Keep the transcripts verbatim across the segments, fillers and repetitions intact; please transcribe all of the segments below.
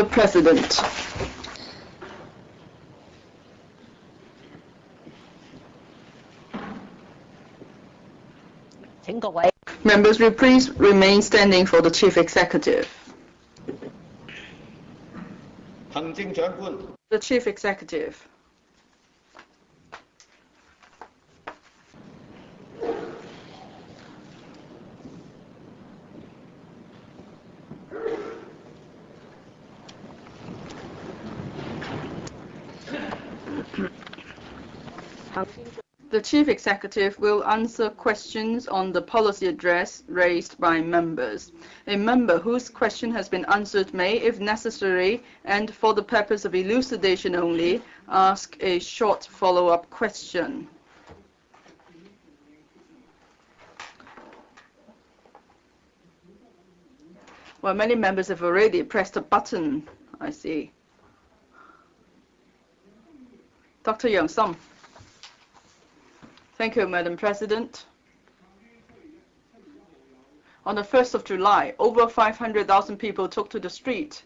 The President. Members will please remain standing for the Chief Executive. The Chief Executive. The Chief Executive will answer questions on the policy address raised by members. A member whose question has been answered may, if necessary, and for the purpose of elucidation only, ask a short follow-up question. Well, many members have already pressed a button, I see. Doctor Yeung, some. Thank you, Madam President. On the first of July, over five hundred thousand people took to the street,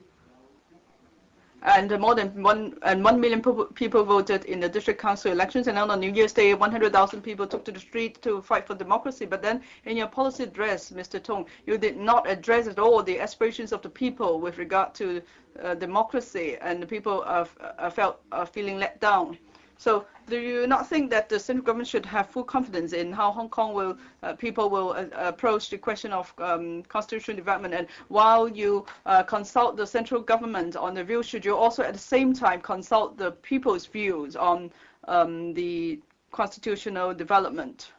and more than one, and one million people voted in the district council elections. And on New Year's Day, one hundred thousand people took to the street to fight for democracy. But then, in your policy address, Mister Tung, you did not address at all the aspirations of the people with regard to uh, democracy, and the people are, are felt are feeling let down. So, do you not think that the central government should have full confidence in how Hong Kong will uh, people will uh, approach the question of um, constitutional development? And while you uh, consult the central government on the view, should you also at the same time consult the people's views on um, the constitutional development?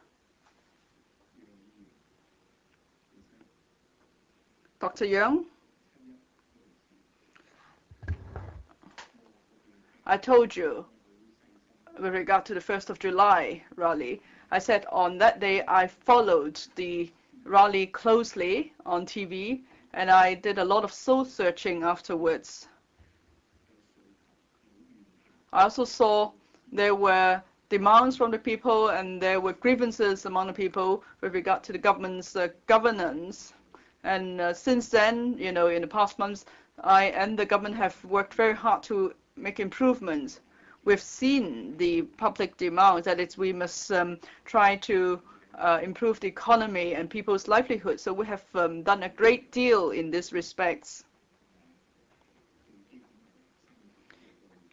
Doctor Yeung? I told you. With regard to the first of July rally, I said on that day I followed the rally closely on T V, and I did a lot of soul-searching afterwards. I also saw there were demands from the people, and there were grievances among the people with regard to the government's uh, governance. And uh, since then, you know, in the past months, I and the government have worked very hard to make improvements. We've seen the public demand that it's, we must um, try to uh, improve the economy and people's livelihood. So we have um, done a great deal in these respects.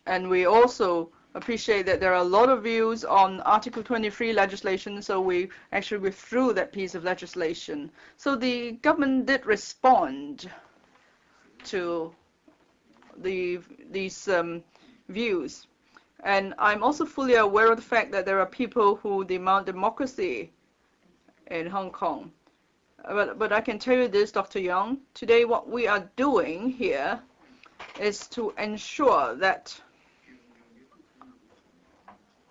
And we also appreciate that there are a lot of views on Article twenty-three legislation, so we actually withdrew that piece of legislation. So the government did respond to the, these um, views. And I'm also fully aware of the fact that there are people who demand democracy in Hong Kong. But, but I can tell you this, Doctor Yeung, today what we are doing here is to ensure that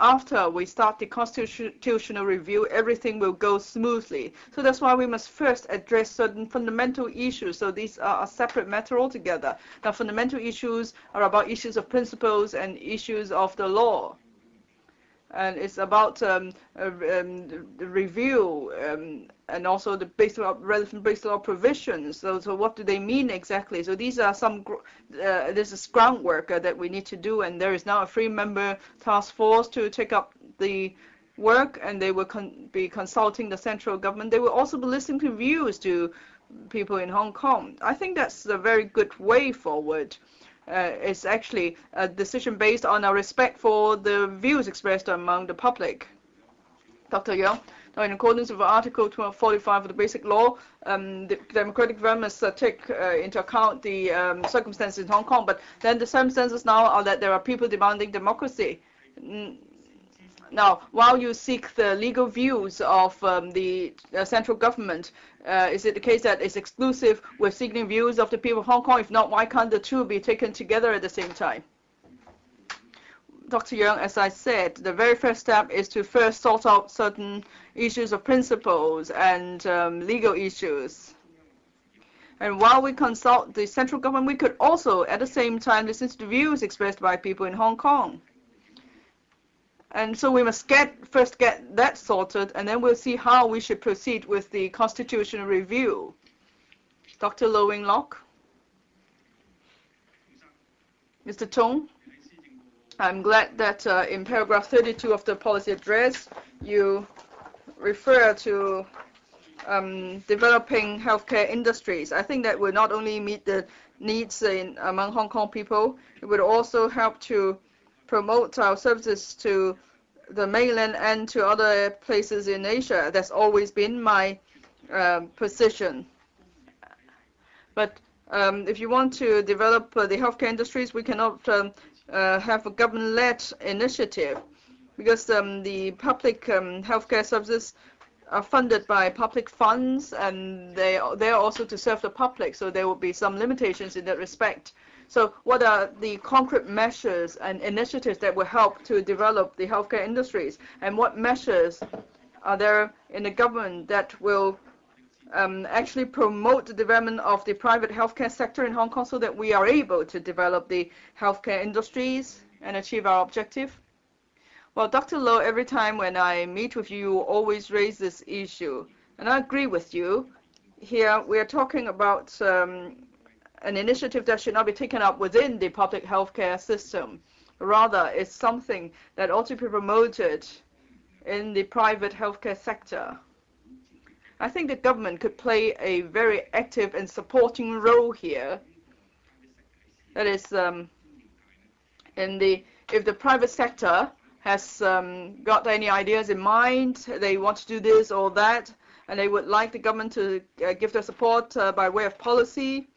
after we start the constitutional review, everything will go smoothly. So that's why we must first address certain fundamental issues. So these are a separate matter altogether. Now, fundamental issues are about issues of principles and issues of the law. And it's about um, uh, um, the review um, and also the basic law, relevant basic law provisions. So, so what do they mean exactly? So these are some gr uh, this is groundwork uh, that we need to do. And there is now a three-member task force to take up the work, and they will con be consulting the central government. They will also be listening to views to people in Hong Kong. I think that's a very good way forward. Uh, it's actually a decision based on our respect for the views expressed among the public. Doctor Yeung, now in accordance with Article two forty-five of the Basic Law, um, the democratic government must uh, take uh, into account the um, circumstances in Hong Kong, but then the circumstances now are that there are people demanding democracy. Mm. Now, while you seek the legal views of um, the uh, central government, uh, is it the case that it's exclusive with seeking views of the people of Hong Kong? If not, why can't the two be taken together at the same time? Doctor Yeung, as I said, the very first step is to first sort out certain issues of principles and um, legal issues. And while we consult the central government, we could also, at the same time, listen to the views expressed by people in Hong Kong. And so we must get first get that sorted, and then we'll see how we should proceed with the constitutional review. Doctor Lo Wing-Lok. Mister Tung, I'm glad that uh, in paragraph thirty-two of the policy address, you refer to um, developing healthcare industries. I think that will not only meet the needs in, among Hong Kong people, it would also help to promote our services to the mainland and to other places in Asia. That's always been my um, position. But um, if you want to develop uh, the healthcare industries, we cannot um, uh, have a government-led initiative, because um, the public um, healthcare services are funded by public funds, and they they are also to serve the public. So there will be some limitations in that respect. So what are the concrete measures and initiatives that will help to develop the healthcare industries, and what measures are there in the government that will um, actually promote the development of the private healthcare sector in Hong Kong, so that we are able to develop the healthcare industries and achieve our objective? Well, Doctor Lo, every time when I meet with you, you always raise this issue, and I agree with you. Here we are talking about um, an initiative that should not be taken up within the public healthcare system. Rather, it's something that ought to be promoted in the private healthcare sector. I think the government could play a very active and supporting role here. That is, um, in the if the private sector has um, got any ideas in mind, they want to do this or that, and they would like the government to uh, give their support uh, by way of policy,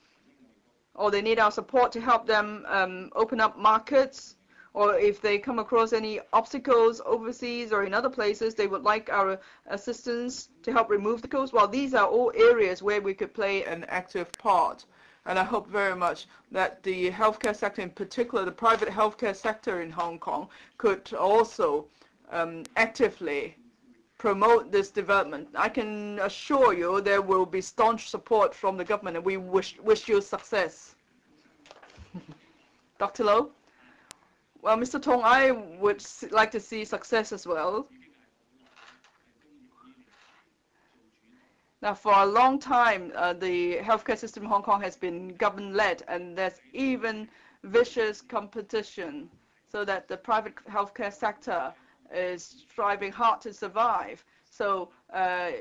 or they need our support to help them um, open up markets, or if they come across any obstacles overseas or in other places, they would like our assistance to help remove the obstacles. Well, these are all areas where we could play an active part. And I hope very much that the healthcare sector, in particular the private healthcare sector in Hong Kong, could also um, actively promote this development. I can assure you there will be staunch support from the government, and we wish, wish you success. Doctor Lo? Well, Mister Tong, I would like to see success as well. Now, for a long time, uh, the healthcare system in Hong Kong has been government-led, and there's even vicious competition, so that the private healthcare sector is striving hard to survive. So uh,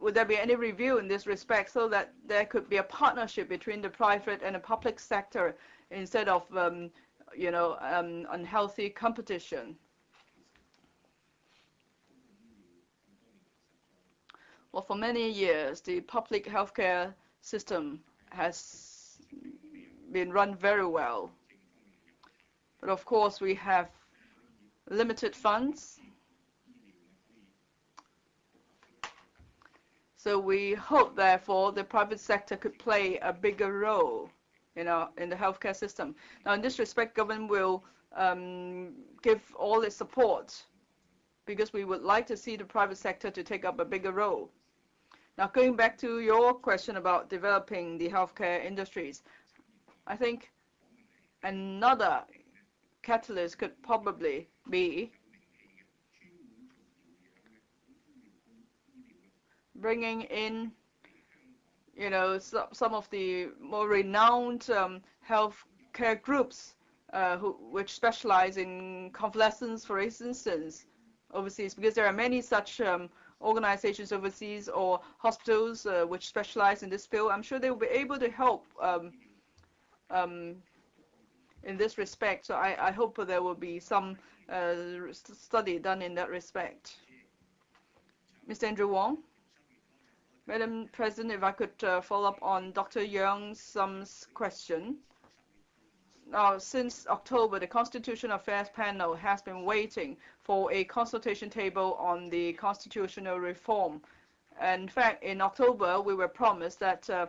would there be any review in this respect, so that there could be a partnership between the private and the public sector instead of um, you know, um, unhealthy competition? Well, for many years, the public healthcare system has been run very well. But of course, we have limited funds. So we hope, therefore, the private sector could play a bigger role in, our, in the healthcare system. Now, in this respect, government will um, give all its support, because we would like to see the private sector to take up a bigger role. Now, going back to your question about developing the healthcare industries, I think another catalyst could probably be bringing in, you know, some of the more renowned um, healthcare groups uh, who, which specialize in convalescence, for instance, overseas, because there are many such um, organizations overseas, or hospitals uh, which specialize in this field. I'm sure they will be able to help um, um, in this respect. So I, I hope there will be some uh, study done in that respect. Mister Andrew Wong. Madam President, if I could uh, follow up on Doctor Yeung's Sum's question. Now, since October, the Constitutional Affairs Panel has been waiting for a consultation table on the constitutional reform. And in fact, in October, we were promised that uh,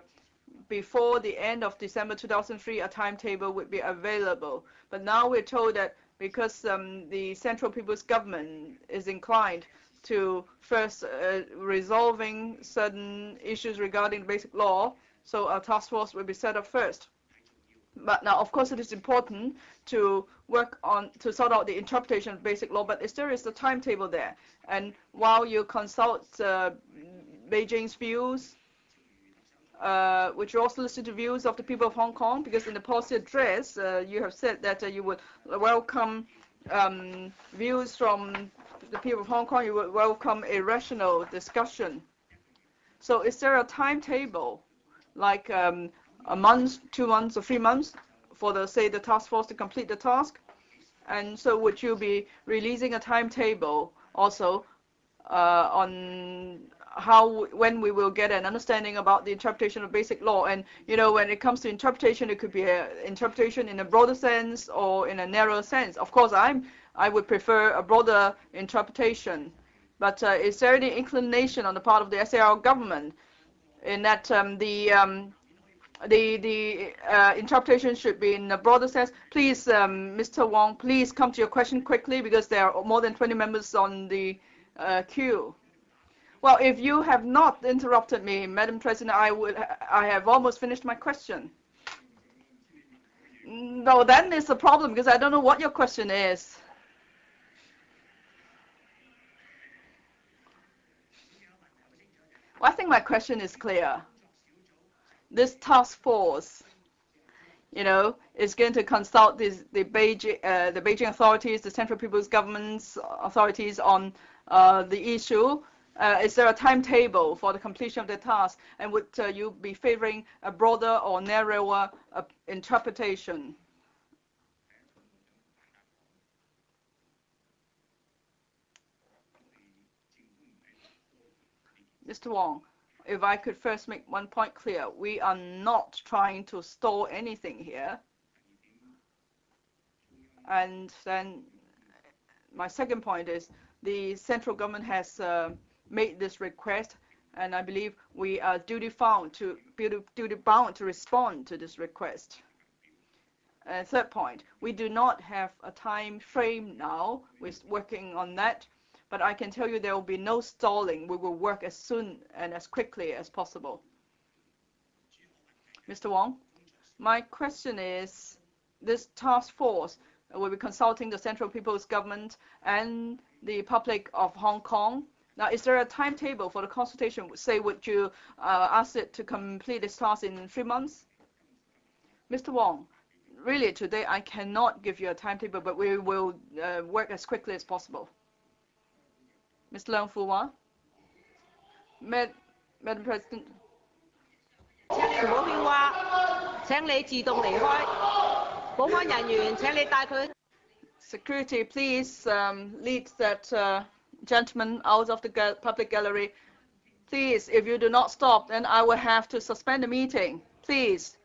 before the end of December two thousand three, a timetable would be available. But now we're told that because um, the Central People's Government is inclined to first uh, resolving certain issues regarding Basic Law, so a task force will be set up first. But now, of course, it is important to work on, to sort out the interpretation of Basic Law, but there is a timetable there. And while you consult uh, Beijing's views, uh, would you also listen to views of the people of Hong Kong? Because in the policy address, uh, you have said that uh, you would welcome um, views from the people of Hong Kong, you would welcome a rational discussion. So is there a timetable, like um, a month, two months, or three months for the, say, the task force to complete the task? And so would you be releasing a timetable also uh, on how, when we will get an understanding about the interpretation of basic law? And, you know, when it comes to interpretation, it could be an interpretation in a broader sense or in a narrower sense. Of course, I'm, I would prefer a broader interpretation. But uh, is there any inclination on the part of the S A R government in that um, the um, the the uh, interpretation should be in a broader sense? Please, um, Mister Wong, please come to your question quickly because there are more than twenty members on the uh, queue. Well, if you have not interrupted me, Madam President, I would I have almost finished my question. No, then it's a problem because I don't know what your question is. Well, I think my question is clear. This task force, you know, is going to consult this, the, Beijing, uh, the Beijing authorities, the Central People's Government's authorities on uh, the issue. Uh, is there a timetable for the completion of the task? And would uh, you be favoring a broader or narrower uh, interpretation? Mister Wong, if I could first make one point clear, we are not trying to stall anything here. And then my second point is the central government has uh, made this request, and I believe we are duty bound to duty bound to respond to this request. Uh, third point, we do not have a time frame now. We're working on that. But I can tell you there will be no stalling. We will work as soon and as quickly as possible. Mister Wong, my question is, this task force will be consulting the Central People's Government and the public of Hong Kong. Now, is there a timetable for the consultation? Say, would you uh, ask it to complete this task in three months? Mister Wong, really, today I cannot give you a timetable, but we will uh, work as quickly as possible. Mister Leung Fuwa, Mad Madam President. Security, please um, lead that uh, gentleman out of the ga public gallery. Please, if you do not stop, then I will have to suspend the meeting. Please.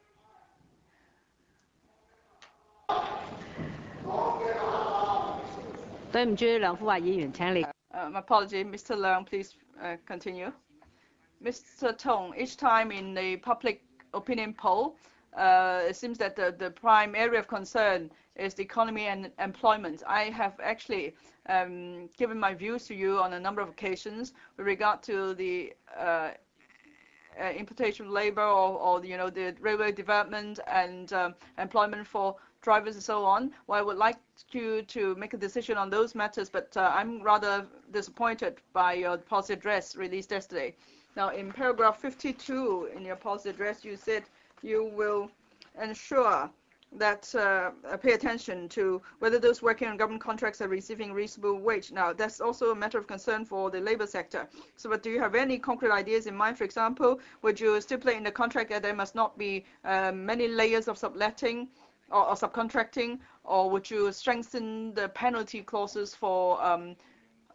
Uh, my apology, Mister Leung, please uh, continue. Mister Tung, each time in the public opinion poll, uh, it seems that the, the prime area of concern is the economy and employment. I have actually um, given my views to you on a number of occasions with regard to the uh, uh, importation of labor or, or, you know, the railway development and um, employment for drivers and so on. Well, I would like you to make a decision on those matters, but uh, I'm rather disappointed by your policy address released yesterday. Now, in paragraph fifty-two in your policy address, you said you will ensure that uh, pay attention to whether those working on government contracts are receiving reasonable wage. Now, that's also a matter of concern for the labor sector. So, but do you have any concrete ideas in mind? For example, would you stipulate in the contract that there must not be uh, many layers of subletting Or, or subcontracting, or would you strengthen the penalty clauses for um,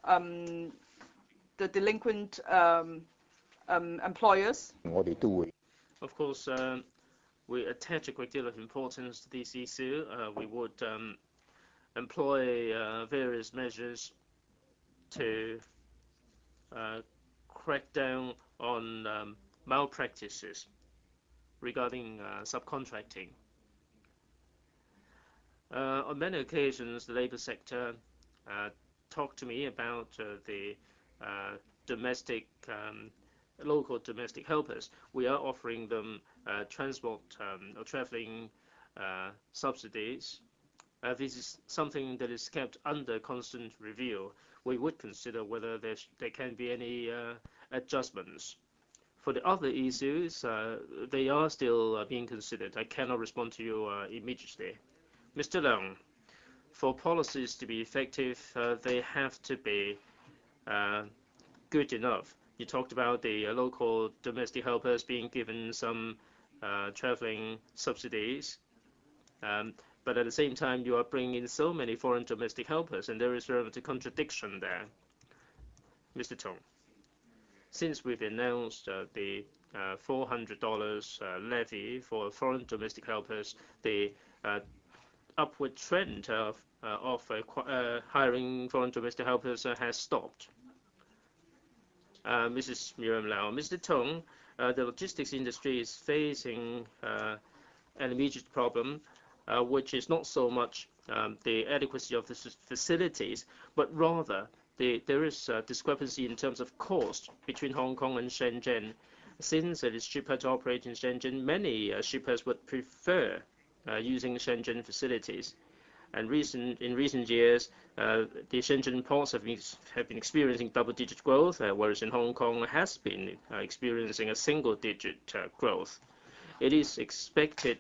um, the delinquent um, um, employers? Of course, uh, we attach a great deal of importance to this issue. Uh, we would um, employ uh, various measures to uh, crack down on um, malpractices regarding uh, subcontracting. Uh, on many occasions, the labor sector uh, talked to me about uh, the uh, domestic, um, local domestic helpers. We are offering them uh, transport um, or traveling uh, subsidies. Uh, this is something that is kept under constant review. We would consider whether there, sh there can be any uh, adjustments. For the other issues, uh, they are still uh, being considered. I cannot respond to you uh, immediately. Mister Leung, for policies to be effective, uh, they have to be uh, good enough. You talked about the uh, local domestic helpers being given some uh, traveling subsidies, um, but at the same time, you are bringing in so many foreign domestic helpers, and there is sort of a contradiction there. Mister Tung, since we've announced uh, the uh, four hundred dollar uh, levy for foreign domestic helpers, the uh, upward trend of, uh, of uh, uh, hiring foreign domestic helpers uh, has stopped. Uh, Missus Miriam Lau, Mister Tung, uh, the logistics industry is facing uh, an immediate problem, uh, which is not so much um, the adequacy of the facilities, but rather the, there is a discrepancy in terms of cost between Hong Kong and Shenzhen. Since it is cheaper to operate in Shenzhen, many uh, shippers would prefer uh, using Shenzhen facilities. And recent, in recent years, uh, the Shenzhen ports have been, have been experiencing double-digit growth, uh, whereas in Hong Kong has been uh, experiencing a single-digit uh, growth. It is expected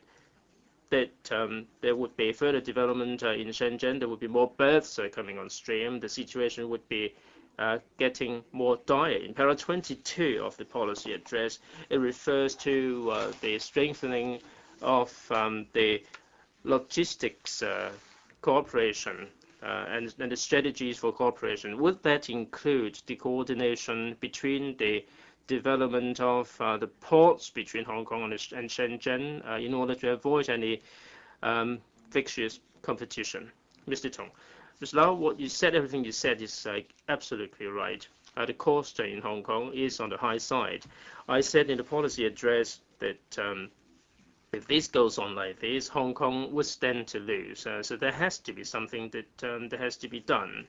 that um, there would be further development uh, in Shenzhen. There would be more berths uh, coming on stream. The situation would be uh, getting more dire. In paragraph twenty-two of the policy address, it refers to uh, the strengthening of um, the logistics uh, cooperation uh, and, and the strategies for cooperation. Would that include the coordination between the development of uh, the ports between Hong Kong and, and Shenzhen uh, in order to avoid any um, vicious competition? Mister Tung, Miz Lau, what you said, everything you said is uh, absolutely right. Uh, the cost in Hong Kong is on the high side. I said in the policy address that um, if this goes on like this, Hong Kong would stand to lose. Uh, so there has to be something that um, that has to be done.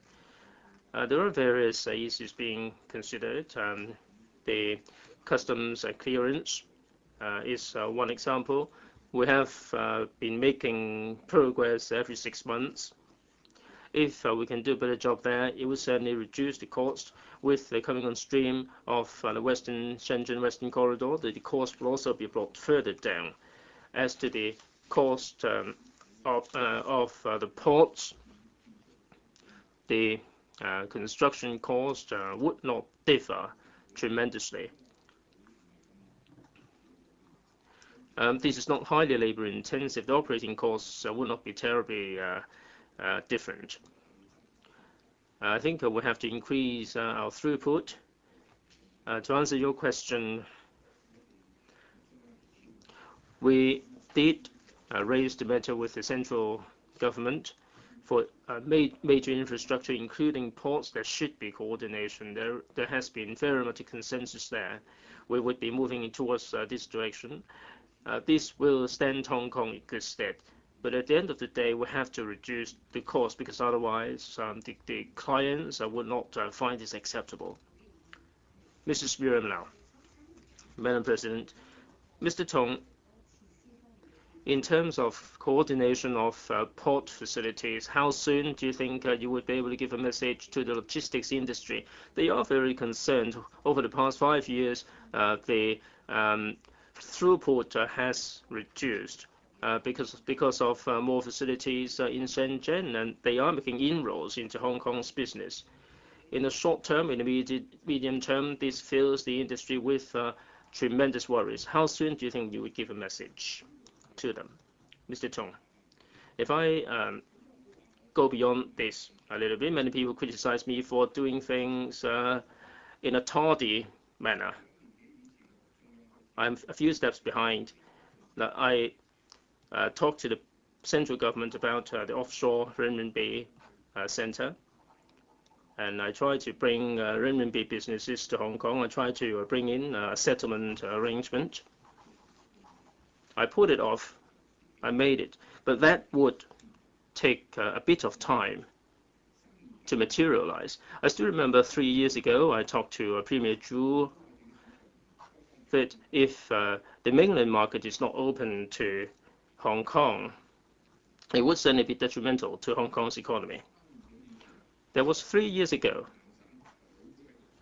Uh, there are various uh, issues being considered. Um, the customs uh, clearance uh, is uh, one example. We have uh, been making progress every six months. If uh, we can do a better job there, it will certainly reduce the cost. With the coming on stream of uh, the Western Shenzhen Western Corridor, the, the cost will also be brought further down. As to the cost um, of, uh, of uh, the ports, the uh, construction cost uh, would not differ tremendously. Um, this is not highly labor intensive. The operating costs uh, will not be terribly uh, uh, different. Uh, I think uh, we have to increase uh, our throughput. Uh, to answer your question, we did uh, raise the matter with the central government for uh, ma major infrastructure, including ports. There should be coordination. There, there has been very much a consensus there. We would be moving towards uh, this direction. Uh, this will stand Hong Kong in good stead. But at the end of the day, we have to reduce the cost, because otherwise um, the, the clients uh, would not uh, find this acceptable. Missus Miriam Lau, Madam President, Mister Tung. In terms of coordination of uh, port facilities, how soon do you think uh, you would be able to give a message to the logistics industry? They are very concerned. Over the past five years, uh, the um, throughput uh, has reduced uh, because, because of uh, more facilities uh, in Shenzhen, and they are making inroads into Hong Kong's business. In the short term, in the medium, medium term, this fills the industry with uh, tremendous worries. How soon do you think you would give a message to them? Mister Tung, if I um, go beyond this a little bit, many people criticize me for doing things uh, in a tardy manner. I'm a few steps behind. Now, I uh, talked to the central government about uh, the offshore renminbi uh, center, and I tried to bring uh, renminbi businesses to Hong Kong. I tried to uh, bring in a settlement arrangement. I pulled it off, I made it, but that would take uh, a bit of time to materialize. I still remember three years ago, I talked to uh, Premier Zhu that if uh, the mainland market is not open to Hong Kong, it would certainly be detrimental to Hong Kong's economy. That was three years ago.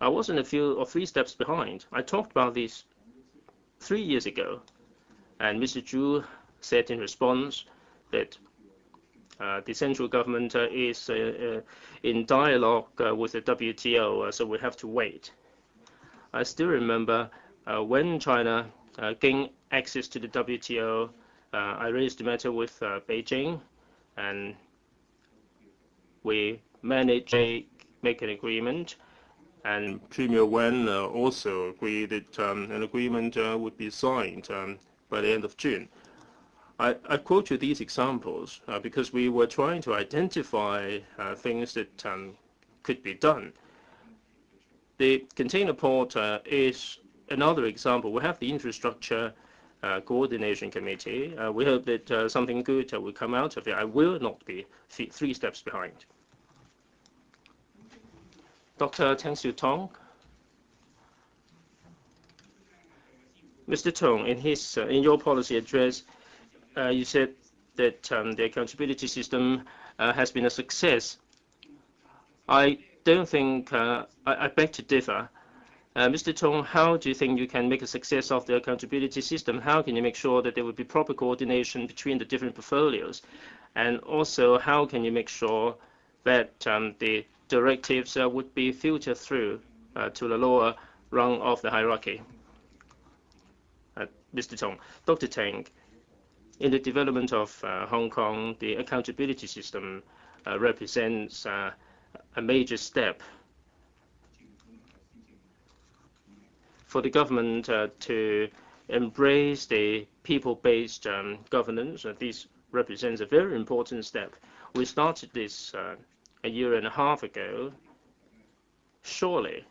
I wasn't a few or three steps behind. I talked about these three years ago, and Mister Zhu said in response that uh, the central government uh, is uh, uh, in dialogue uh, with the W T O, uh, so we have to wait. I still remember uh, when China uh, gained access to the W T O, uh, I raised the matter with uh, Beijing, and we managed to make an agreement. And Premier Wen uh, also agreed that um, an agreement uh, would be signed um, by the end of June. I, I quote you these examples uh, because we were trying to identify uh, things that um, could be done. The container port uh, is another example. We have the infrastructure uh, coordination committee. Uh, we hope that uh, something good uh, will come out of it. I will not be three steps behind. Doctor Tang Siu-tong. Mister Tung, in his uh, in your policy address, uh, you said that um, the accountability system uh, has been a success. I don't think uh, I, I beg to differ. Uh, Mister Tung, how do you think you can make a success of the accountability system? How can you make sure that there will be proper coordination between the different portfolios, and also how can you make sure that um, the directives uh, would be filtered through uh, to the lower rung of the hierarchy? Uh, Mister Tong, Doctor Tang, in the development of uh, Hong Kong, the accountability system uh, represents uh, a major step for the government uh, to embrace the people-based um, governance. Uh, this represents a very important step. We started this uh, a year and a half ago. Surely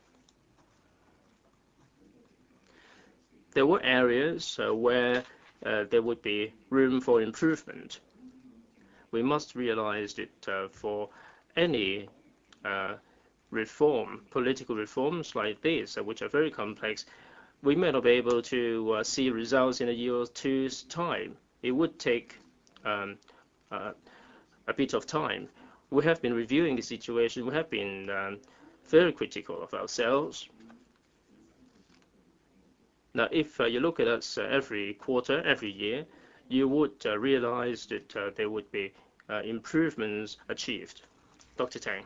there were areas uh, where uh, there would be room for improvement. We must realize that uh, for any uh, reform, political reforms like this, uh, which are very complex, we may not be able to uh, see results in a year or two's time. It would take um, uh, a bit of time. We have been reviewing the situation. We have been um, very critical of ourselves. Now, if uh, you look at us uh, every quarter, every year, you would uh, realize that uh, there would be uh, improvements achieved. Doctor Tang.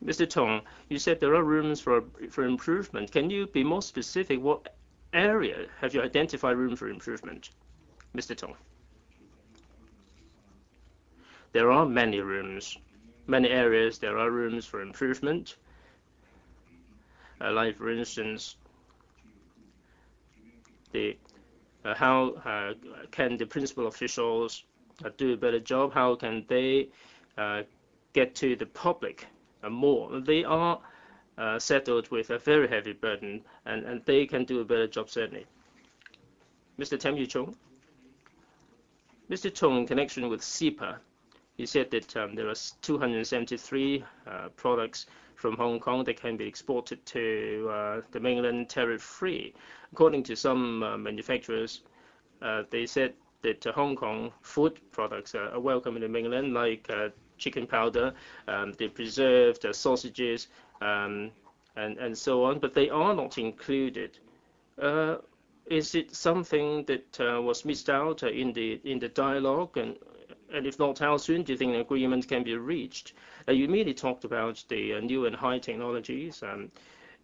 Mister Tong, you said there are rooms for, for improvement. Can you be more specific? What area have you identified room for improvement? Mister Tong. There are many rooms, many areas. There are rooms for improvement. Uh, like, for instance, the uh, how uh, can the principal officials uh, do a better job? How can they uh, get to the public uh, more? They are uh, settled with a very heavy burden, and, and they can do a better job, certainly. Mister Tam Yu-chung. Mister Tung, in connection with C E P A, he said that um, there are two hundred seventy-three uh, products from Hong Kong that can be exported to uh, the mainland tariff-free. According to some uh, manufacturers, uh, they said that uh, Hong Kong food products uh, are welcome in the mainland, like uh, chicken powder, um, the preserved uh, sausages, um, and, and so on, but they are not included. Uh, is it something that uh, was missed out uh, in the in the dialogue? And And if not, how soon do you think an agreement can be reached? Uh, you merely talked about the uh, new and high technologies. Um,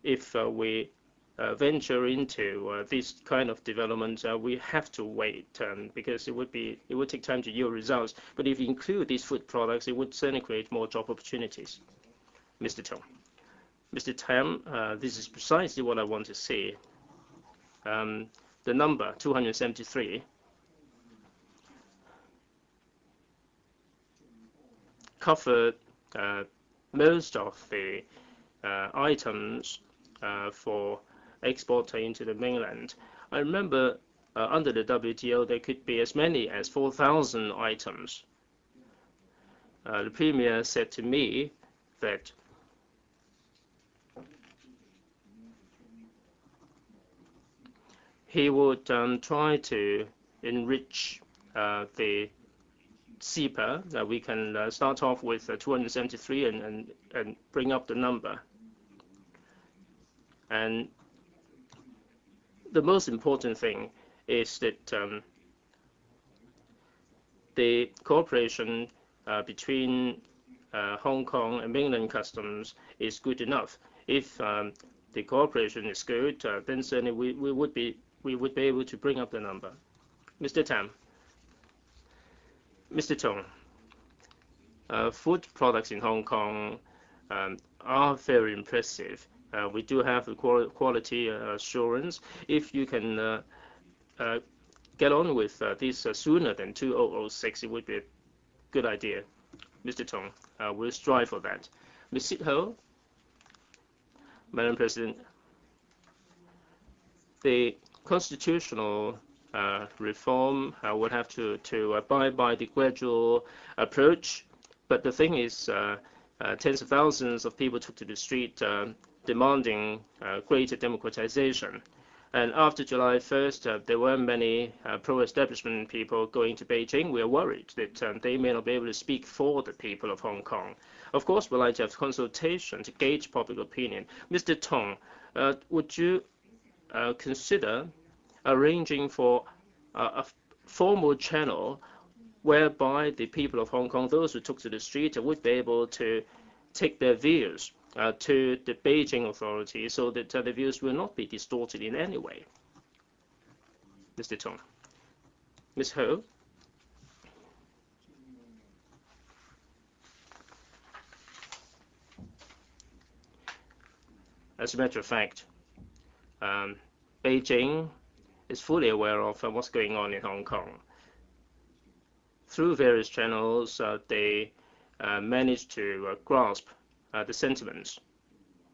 if uh, we uh, venture into uh, this kind of development, uh, we have to wait um, because it would be it would take time to yield results. But if you include these food products, it would certainly create more job opportunities. Mister Tong, Mister Tam, uh, this is precisely what I want to see. Um, the number two hundred seventy-three. Covered uh, most of the uh, items uh, for export into the mainland. I remember uh, under the W T O there could be as many as four thousand items. Uh, the Premier said to me that he would um, try to enrich uh, the C E P A, that uh, we can uh, start off with uh, two hundred seventy-three and, and, and bring up the number. And the most important thing is that um, the cooperation uh, between uh, Hong Kong and mainland customs is good enough. If um, the cooperation is good, uh, then certainly we, we would be we would be able to bring up the number. Mister Tam, Mister Tung, uh, food products in Hong Kong um, are very impressive. Uh, we do have the qual quality uh, assurance. If you can uh, uh, get on with uh, this uh, sooner than two thousand six, it would be a good idea. Mister Tung, uh, we'll strive for that. Miz Sit Ho, Madam President, the constitutional uh, reform uh, would have to, to abide by the gradual approach. But the thing is, uh, Uh, tens of thousands of people took to the street uh, demanding uh, greater democratization. And after July first, uh, there were many uh, pro-establishment people going to Beijing. We are worried that um, they may not be able to speak for the people of Hong Kong. Of course, we'd like to have consultation to gauge public opinion. Mister Tong, uh, would you uh, consider arranging for uh, a formal channel whereby the people of Hong Kong, those who took to the street, would be able to take their views uh, to the Beijing authorities so that uh, the views will not be distorted in any way? Mister Tong. Miz Ho. As a matter of fact, um, Beijing is fully aware of uh, what's going on in Hong Kong. Through various channels, uh, they uh, managed to uh, grasp uh, the sentiments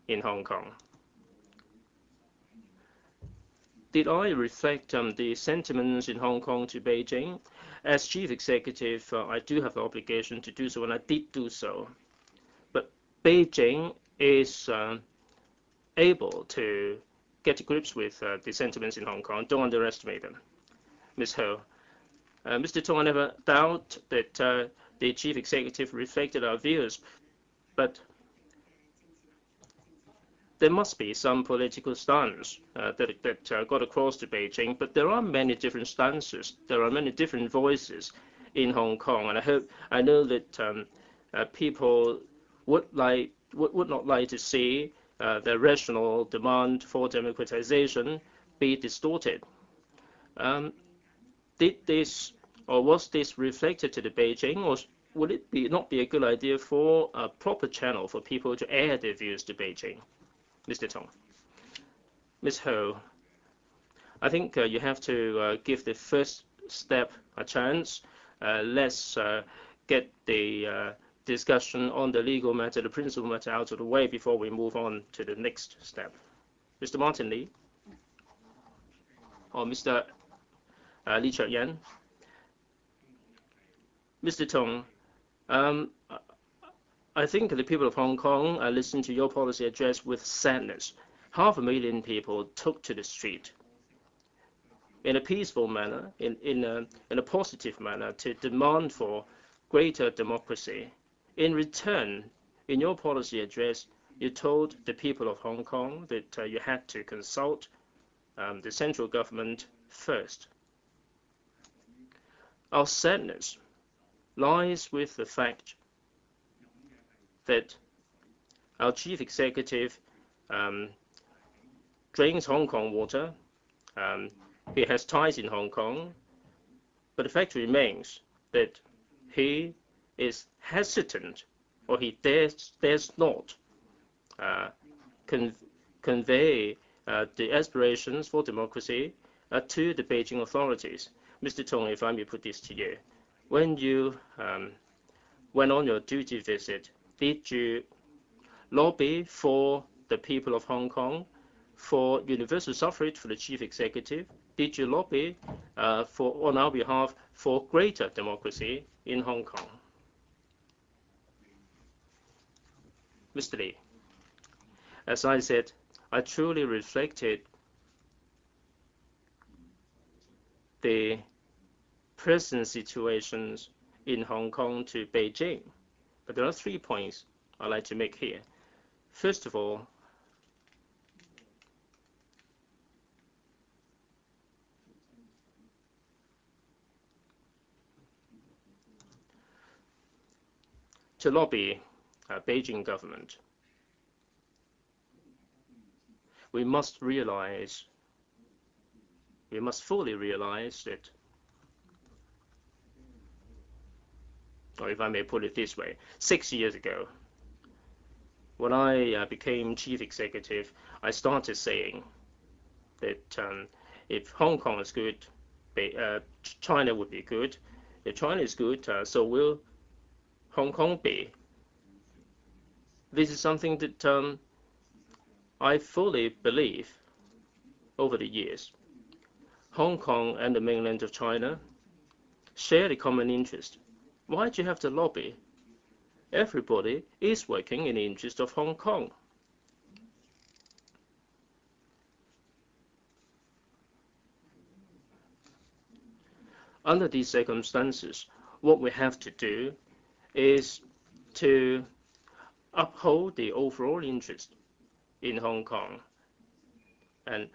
in Hong Kong. Did I reflect um, the sentiments in Hong Kong to Beijing? As chief executive, uh, I do have the obligation to do so, and I did do so. But Beijing is uh, able to get to grips with uh, the sentiments in Hong Kong. Don't underestimate them. Miz Ho. Uh, Mister Tong, I never doubt that uh, the chief executive reflected our views, but there must be some political stance uh, that, that uh, got across to Beijing. But there are many different stances. There are many different voices in Hong Kong, and I hope I know that um, uh, people would like would, would not like to see uh, their rational demand for democratization be distorted. Um, Did this, or was this reflected to the Beijing, or would it be not be a good idea for a proper channel for people to air their views to Beijing? Mister Tong. Miz Ho, I think uh, you have to uh, give the first step a chance. Uh, let's uh, get the uh, discussion on the legal matter, the principal matter, out of the way before we move on to the next step. Mister Martin Lee, or Mister Uh, Li Chuan. Mister Tong, um, I think the people of Hong Kong uh, listened to your policy address with sadness. Half a million people took to the street in a peaceful manner, in, in, a, in a positive manner, to demand for greater democracy. In return, in your policy address, you told the people of Hong Kong that uh, you had to consult um, the central government first. Our sadness lies with the fact that our chief executive um, drinks Hong Kong water, um, he has ties in Hong Kong, but the fact remains that he is hesitant, or he dares, dares not uh, con convey uh, the aspirations for democracy uh, to the Beijing authorities. Mister Tong, if I may put this to you, when you um, went on your duty visit, did you lobby for the people of Hong Kong for universal suffrage for the chief executive? Did you lobby uh, for, on our behalf for greater democracy in Hong Kong? Mister Lee, as I said, I truly reflected the present situations in Hong Kong to Beijing. But there are three points I'd like to make here. First of all, to lobby uh, Beijing government. We must realize, we must fully realize that, or if I may put it this way, six years ago, when I uh, became chief executive, I started saying that um, if Hong Kong is good, uh, China would be good. If China is good, uh, so will Hong Kong be. This is something that um, I fully believe over the years. Hong Kong and the mainland of China share the common interest. Why do you have to lobby? Everybody is working in the interest of Hong Kong. Under these circumstances, what we have to do is to uphold the overall interest in Hong Kong. And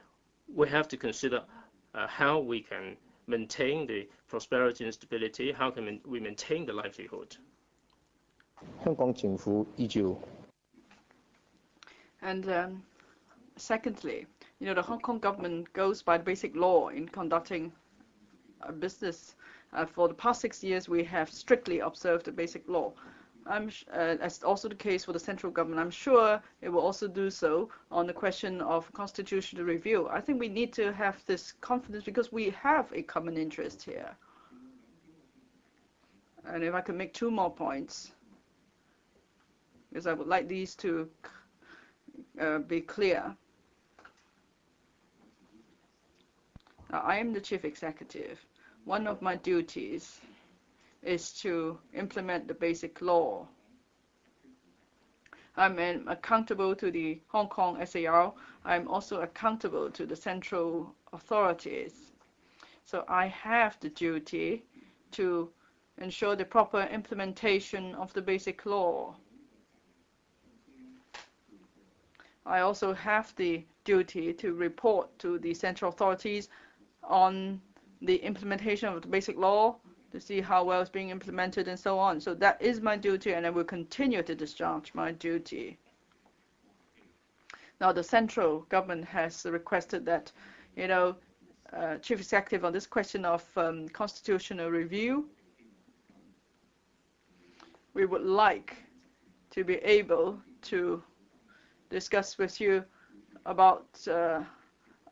we have to consider uh, how we can maintain the prosperity and stability, how can we maintain the livelihood. And um, secondly, you know, the Hong Kong government goes by the Basic Law in conducting uh, business. Uh, for the past six years, we have strictly observed the Basic Law. I'm sh uh, that's also the case for the central government. I'm sure it will also do so on the question of constitutional review. I think we need to have this confidence because we have a common interest here. And if I could make two more points, because I would like these to uh, be clear. Now, I am the chief executive. One of my duties is to implement the Basic Law. I'm accountable to the Hong Kong S A R. I'm also accountable to the central authorities. So I have the duty to ensure the proper implementation of the Basic Law. I also have the duty to report to the central authorities on the implementation of the Basic Law, to see how well it's being implemented and so on. So that is my duty, and I will continue to discharge my duty. Now, the central government has requested that, you know, uh, Chief Executive, on this question of um, constitutional review, we would like to be able to discuss with you about uh,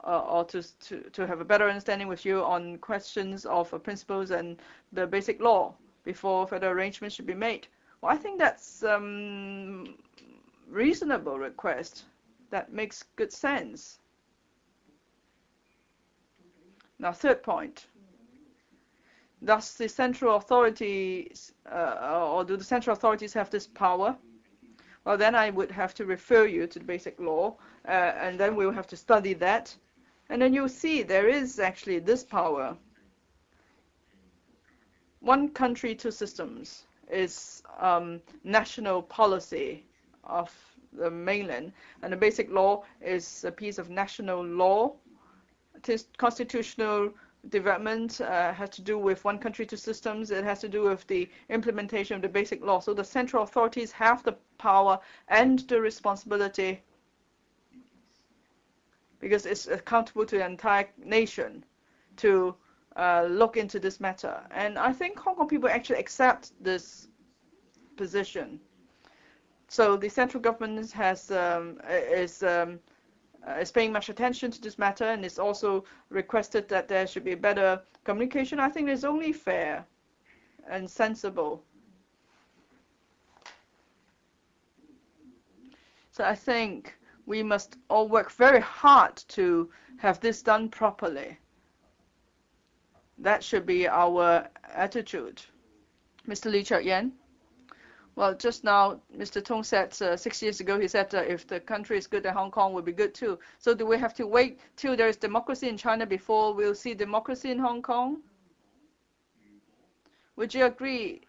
Uh, or to, to, to have a better understanding with you on questions of uh, principles and the Basic Law before further arrangements should be made. Well, I think that's a um, reasonable request. That makes good sense. Now, third point. Does the central authorities, uh, or do the central authorities have this power? Well, then I would have to refer you to the Basic Law, uh, and then we'll have to study that. And then you'll see there is actually this power. One country, two systems is um, national policy of the mainland, and the Basic Law is a piece of national law. This constitutional development uh, has to do with one country, two systems. It has to do with the implementation of the Basic Law. So the central authorities have the power and the responsibility, because it's accountable to the entire nation to uh, look into this matter. And I think Hong Kong people actually accept this position. So the central government has um, is um, is paying much attention to this matter, and it's also requested that there should be better communication. I think it's only fair and sensible. So I think we must all work very hard to have this done properly. That should be our attitude. Mister Lee Chek-yen. Well, just now, Mister Tung said uh, six years ago, he said uh, if the country is good, then Hong Kong will be good too. So do we have to wait till there is democracy in China before we'll see democracy in Hong Kong? Would you agree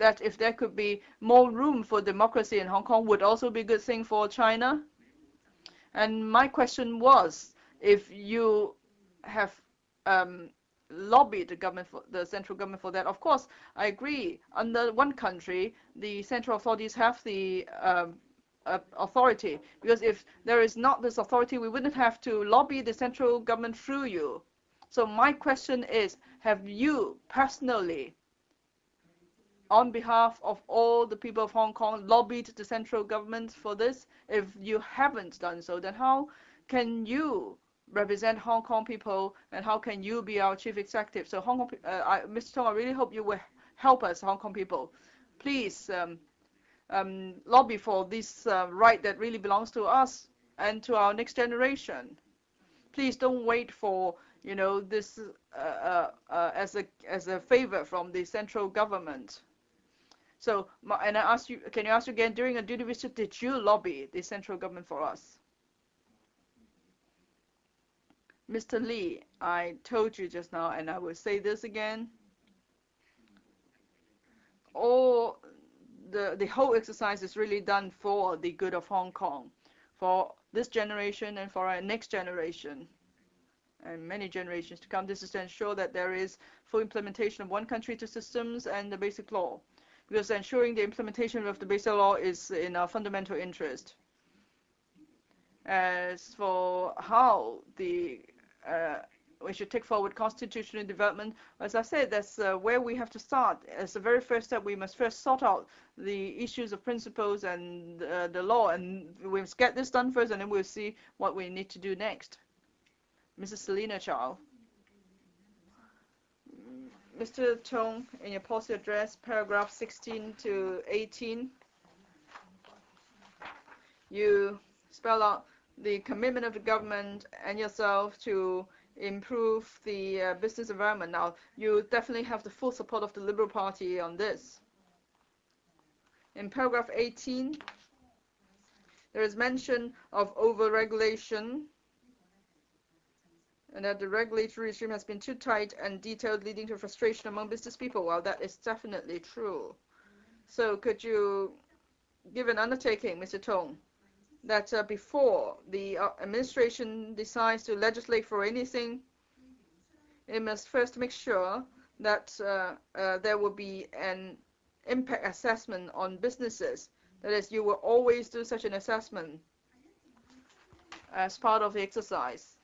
that if there could be more room for democracy in Hong Kong, would also be a good thing for China? And my question was, if you have um, lobbied the government, for, the central government for that. Of course, I agree. Under one country, the central authorities have the um, uh, authority, because if there is not this authority, we wouldn't have to lobby the central government through you. So my question is, have you personally, on behalf of all the people of Hong Kong, lobbied the central government for this? If you haven't done so, then how can you represent Hong Kong people, and how can you be our chief executive? So Hong Kong, uh, I, Mister Tong, I really hope you will help us, Hong Kong people. Please um, um, lobby for this uh, right that really belongs to us and to our next generation. Please don't wait for, you know, this uh, uh, uh, as a as a favor from the central government. So, and I ask you, can you ask you again, during your duty visit, did you lobby the central government for us? Mister Lee, I told you just now, and I will say this again, all the, the whole exercise is really done for the good of Hong Kong, for this generation and for our next generation, and many generations to come. This is to ensure that there is full implementation of one country, two systems, and the Basic Law, because ensuring the implementation of the Basic Law is in our fundamental interest. As for how the uh, we should take forward constitutional development, as I said, that's uh, where we have to start. As the very first step, we must first sort out the issues of principles and uh, the law, and we must get this done first, and then we'll see what we need to do next. Missus Selina Chow. Mister Tung, in your policy address, paragraph sixteen to eighteen, you spell out the commitment of the government and yourself to improve the uh, business environment. Now, you definitely have the full support of the Liberal Party on this. In paragraph eighteen, there is mention of over-regulation, and that the regulatory regime has been too tight and detailed, leading to frustration among business people. Well, that is definitely true. So could you give an undertaking, Mister Tong, that uh, before the uh, administration decides to legislate for anything, it must first make sure that uh, uh, there will be an impact assessment on businesses. That is, you will always do such an assessment as part of the exercise.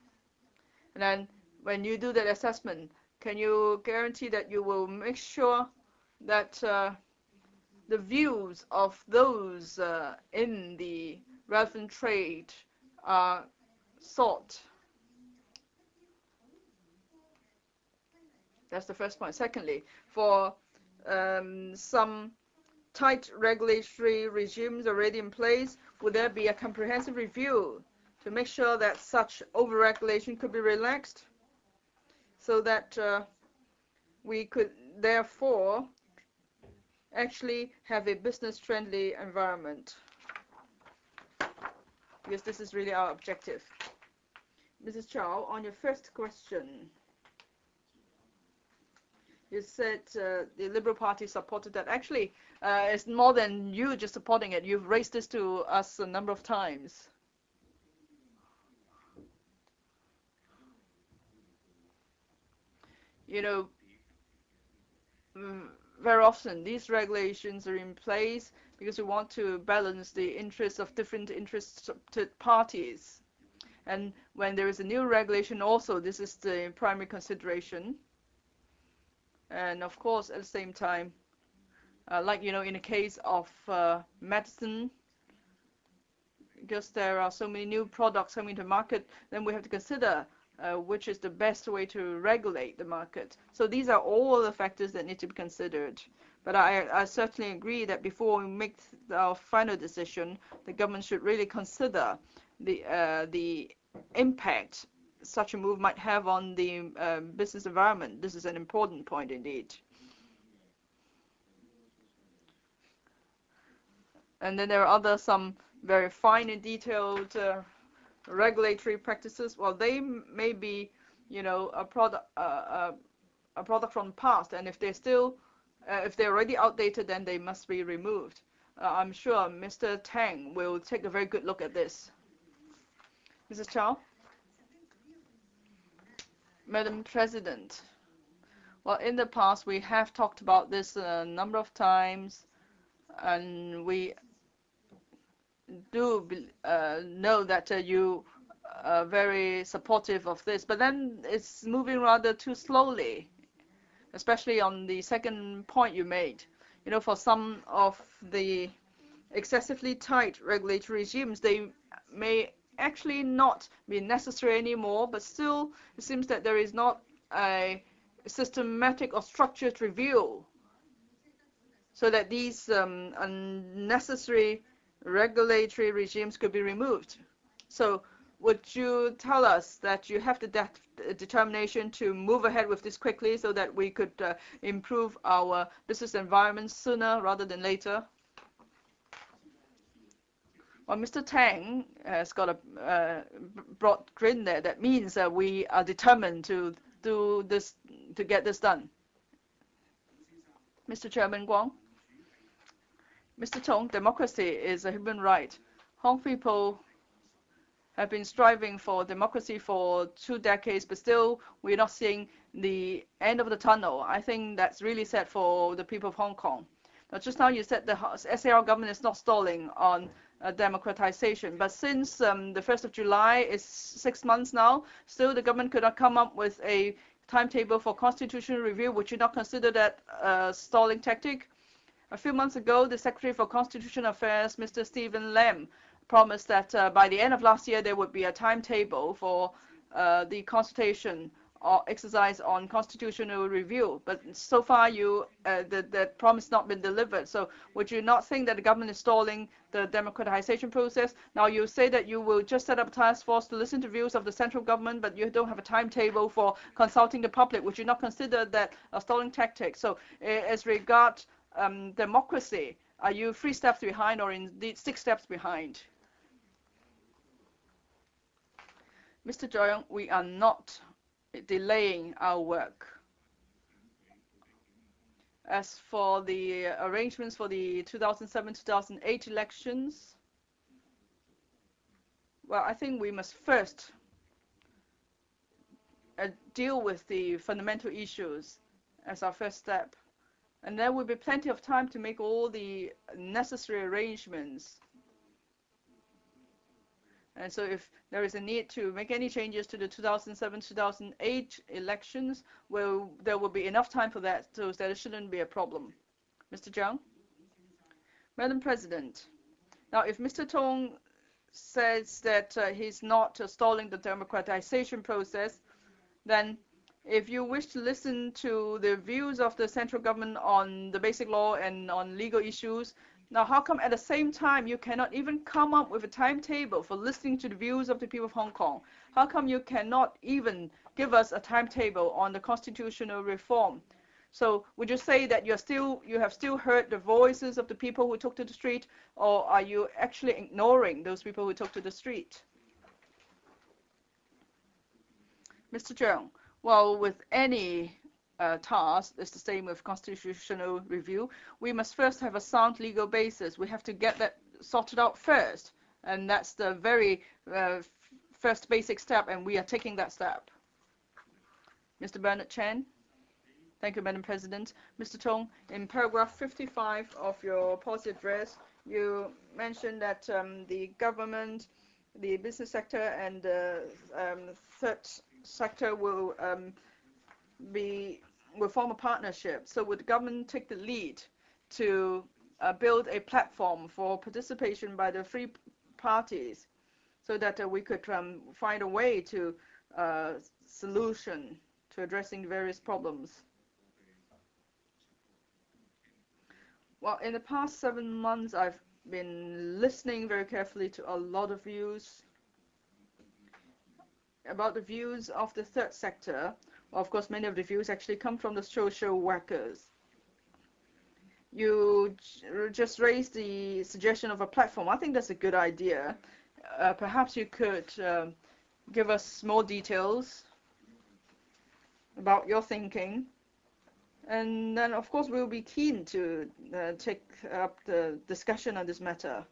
And then when you do that assessment, can you guarantee that you will make sure that uh, the views of those uh, in the relevant trade are sought? That's the first point. Secondly, for um, some tight regulatory regimes already in place, would there be a comprehensive review to make sure that such overregulation could be relaxed, so that uh, we could therefore actually have a business-friendly environment? Because this is really our objective. Missus Chow, on your first question, you said uh, the Liberal Party supported that. Actually, uh, it's more than you just supporting it. You've raised this to us a number of times. You know, very often these regulations are in place because we want to balance the interests of different interested parties. And when there is a new regulation also, this is the primary consideration. And of course, at the same time, uh, like, you know, in the case of uh, medicine, because there are so many new products coming to market, then we have to consider Uh, which is the best way to regulate the market. So these are all the factors that need to be considered. But I, I certainly agree that before we make our final decision, the government should really consider the uh, the impact such a move might have on the uh, business environment. This is an important point indeed. And then there are other some very fine and detailed uh, regulatory practices. Well, they may be, you know, a product, uh, uh, a product from the past, and if they're still, uh, if they're already outdated, then they must be removed. Uh, I'm sure Mister Tang will take a very good look at this. Missus Chow, Madam President, Well, in the past, we have talked about this a number of times, and we do uh, know that uh, you are very supportive of this, but then it's moving rather too slowly, especially on the second point you made. You know, for some of the excessively tight regulatory regimes, they may actually not be necessary anymore, but still it seems that there is not a systematic or structured review so that these um, unnecessary regulatory regimes could be removed. So would you tell us that you have the de- determination to move ahead with this quickly so that we could uh, improve our business environment sooner rather than later? Well, Mister Tang has got a uh, broad grin there. That means that we are determined to do this, to get this done. Mister Chairman Guang. Mister Tung, democracy is a human right. Hong people have been striving for democracy for two decades, but still we're not seeing the end of the tunnel. I think that's really sad for the people of Hong Kong. Now, just now you said the S A R government is not stalling on Uh, democratization, but since um, the first of July is six months now, still the government could not come up with a timetable for constitutional review. Would you not consider that a uh, stalling tactic? A few months ago, the Secretary for Constitutional Affairs, Mister Stephen Lam, promised that uh, by the end of last year there would be a timetable for uh, the consultation or exercise on constitutional review, but so far you uh, the, the promise not been delivered. So would you not think that the government is stalling the democratization process? Now you say that you will just set up a task force to listen to views of the central government, but you don't have a timetable for consulting the public. Would you not consider that a stalling tactic? So uh, as regard um, democracy, are you three steps behind or indeed six steps behind? Mister Jiang, we are not delaying our work. As for the arrangements for the two thousand seven two thousand eight elections, well, I think we must first uh, deal with the fundamental issues as our first step, and there will be plenty of time to make all the necessary arrangements. And so if there is a need to make any changes to the two thousand seven two thousand eight elections, well, there will be enough time for that, so there shouldn't be a problem. Mister Jiang? Madam President, now if Mister Tong says that uh, he's not uh, stalling the democratization process, then if you wish to listen to the views of the central government on the basic law and on legal issues, now, how come at the same time you cannot even come up with a timetable for listening to the views of the people of Hong Kong? How come you cannot even give us a timetable on the constitutional reform? So would you say that you're still, you have still heard the voices of the people who took to the street, or are you actually ignoring those people who took to the street? Mister Cheung, well, with any Uh, task is the same with constitutional review. We must first have a sound legal basis. We have to get that sorted out first, and that's the very uh, first basic step, and we are taking that step. Mister Bernard Chen. Thank you, Madam President. Mister Tong, in paragraph fifty-five of your policy address, you mentioned that um, the government, the business sector, and the uh, um, third sector will um, be will form a partnership. So would the government take the lead to uh, build a platform for participation by the three parties so that uh, we could um, find a way to uh, solution to addressing various problems? Well, in the past seven months, I've been listening very carefully to a lot of views about the views of the third sector. Of course, many of the views actually come from the social workers. You just raised the suggestion of a platform. I think that's a good idea. Uh, perhaps you could uh, give us more details about your thinking. And then, of course, we'll be keen to uh, take up the discussion on this matter.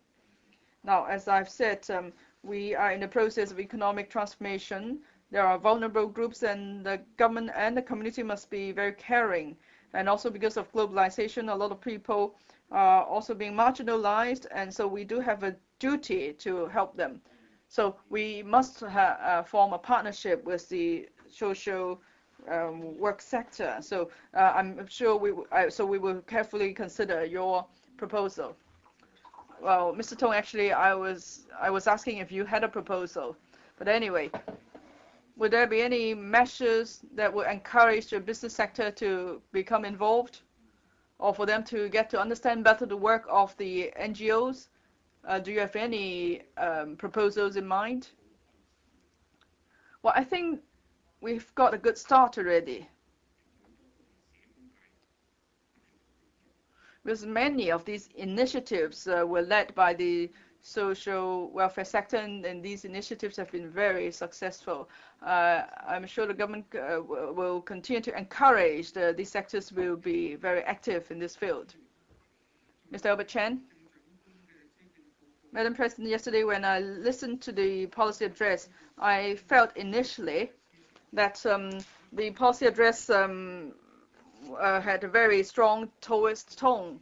Now, as I've said, um, we are in the process of economic transformation. there are vulnerable groups, and the government and the community must be very caring. And also because of globalization, a lot of people are also being marginalized, and so we do have a duty to help them. So we must ha uh, form a partnership with the social um, work sector. So uh, I'm sure we w uh, so we will carefully consider your proposal. Well, Mister Tong, actually, I was I was asking if you had a proposal, but anyway, would there be any measures that would encourage the business sector to become involved, or for them to get to understand better the work of the N G Os? Uh, do you have any um, proposals in mind? Well, I think we've got a good start already, because many of these initiatives uh, were led by the social welfare sector, and, and these initiatives have been very successful. Uh, I'm sure the government uh, will continue to encourage the, these sectors will be very active in this field. Mister Albert Chan? Madam President, yesterday when I listened to the policy address, I felt initially that um, the policy address um, uh, had a very strong Taoist tone.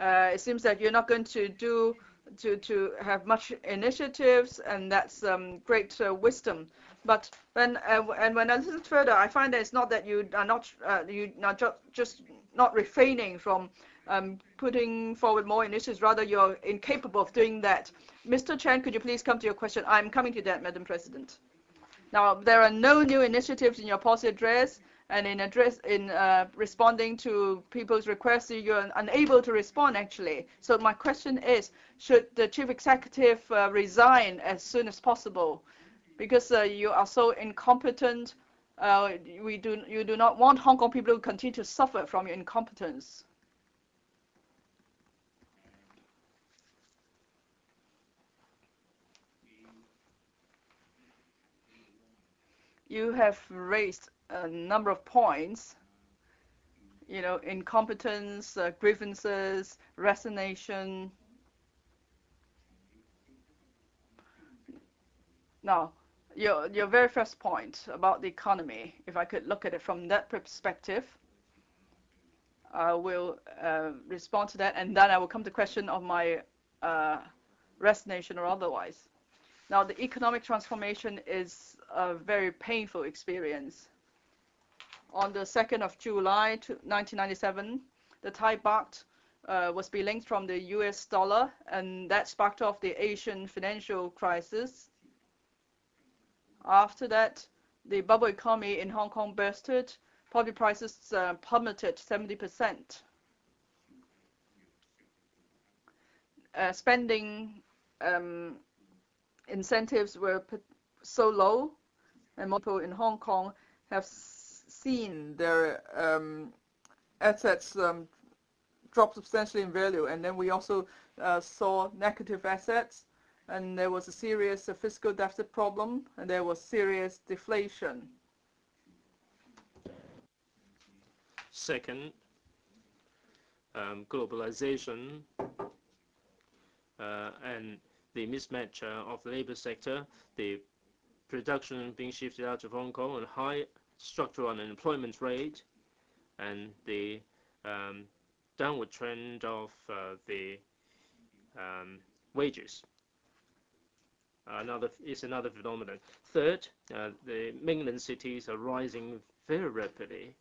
Uh, it seems that you're not going to do to to have much initiatives, and that's um, great uh, wisdom. But when uh, and when I listen further, I find that it's not that you are not uh, you are ju just not refraining from. Um, putting forward more initiatives, rather you're incapable of doing that. Mister Chen, could you please come to your question? I'm coming to that, Madam President. Now, there are no new initiatives in your policy address, and in address in uh, responding to people's requests, you're unable to respond, actually. So my question is, should the Chief Executive uh, resign as soon as possible? Because uh, you are so incompetent, uh, we do, you do not want Hong Kong people to continue to suffer from your incompetence. You have raised a number of points, you know, incompetence, uh, grievances, resignation. Now, your, your very first point about the economy, if I could look at it from that perspective, I will uh, respond to that, and then I will come to the question of my uh, resignation or otherwise. Now, the economic transformation is a very painful experience. On the second of July nineteen ninety-seven, the Thai baht uh, was belinked from the U S dollar, and that sparked off the Asian financial crisis. After that, the bubble economy in Hong Kong bursted. Property prices uh, plummeted seventy percent. Uh, spending um, incentives were so low, and people in Hong Kong have seen their um, assets um, drop substantially in value. And then we also uh, saw negative assets, and there was a serious uh, fiscal deficit problem, and there was serious deflation. Second, um, globalization uh, and the mismatch uh, of the labor sector, the production being shifted out of Hong Kong, and high structural unemployment rate, and the um, downward trend of uh, the um, wages. Another is another phenomenon. Third, uh, the mainland cities are rising very rapidly,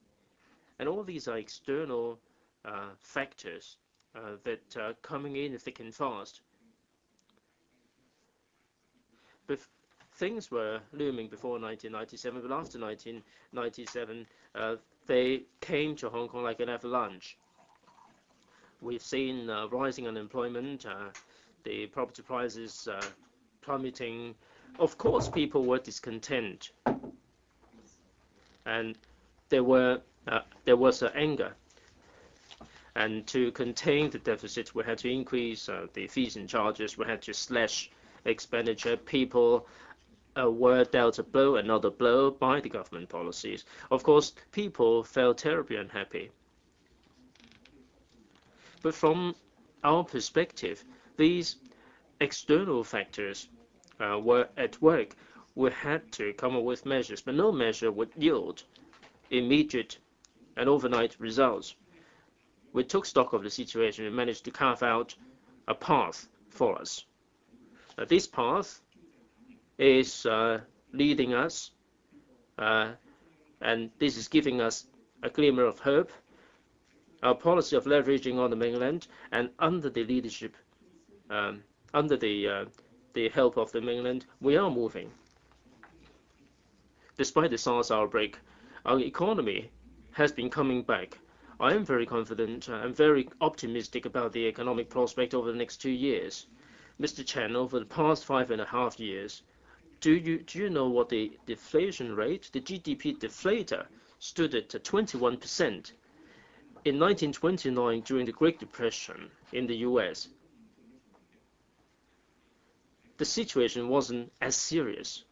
and all these are external uh, factors uh, that are coming in thick and fast. Bef things were looming before nineteen ninety-seven, but after nineteen ninety-seven, uh, they came to Hong Kong like an avalanche. We've seen uh, rising unemployment, uh, the property prices uh, plummeting. Of course, people were discontent, and there were uh, there was uh, anger. And to contain the deficit, we had to increase uh, the fees and charges. We had to slash expenditure. People uh, were dealt a blow, another blow by the government policies. Of course, people felt terribly unhappy. But from our perspective, these external factors uh, were at work. we had to come up with measures, but no measure would yield immediate and overnight results. We took stock of the situation and managed to carve out a path for us. Now, this path is uh, leading us, uh, and this is giving us a glimmer of hope. Our policy of leveraging on the mainland and under the leadership, um, under the uh, the help of the mainland, we are moving. Despite the SARS outbreak, our economy has been coming back. I am very confident, uh, I'm very optimistic about the economic prospect over the next two years. Mister Chen, over the past five and a half years, do you, do you know what the deflation rate, the G D P deflator, stood at twenty-one percent in nineteen twenty-nine during the Great Depression in the U S? The situation wasn't as serious.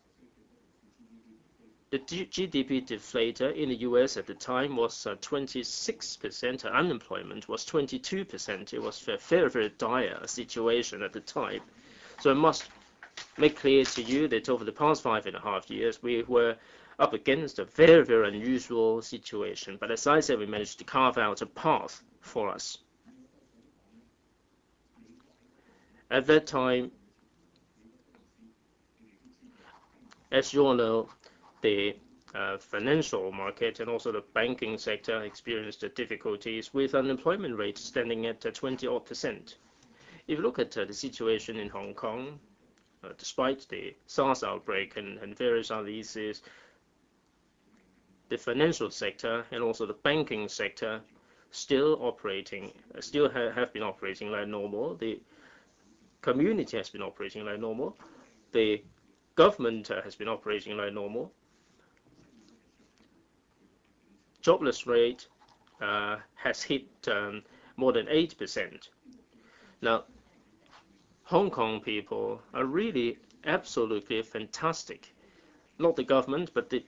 The G D P deflator in the U S at the time was uh, twenty-six percent. Unemployment was twenty-two percent. It was a very, very dire situation at the time. So I must make clear to you that over the past five and a half years, we were up against a very, very unusual situation. But as I said, we managed to carve out a path for us. At that time, as you all know, the uh, financial market and also the banking sector experienced the difficulties with unemployment rate standing at uh, twenty odd percent. If you look at uh, the situation in Hong Kong, uh, despite the SARS outbreak and, and various other issues, the financial sector and also the banking sector still operating, uh, still ha have been operating like normal. The community has been operating like normal. The government uh, has been operating like normal. Jobless rate uh, has hit um, more than eight percent. Now, Hong Kong people are really absolutely fantastic. Not the government, but the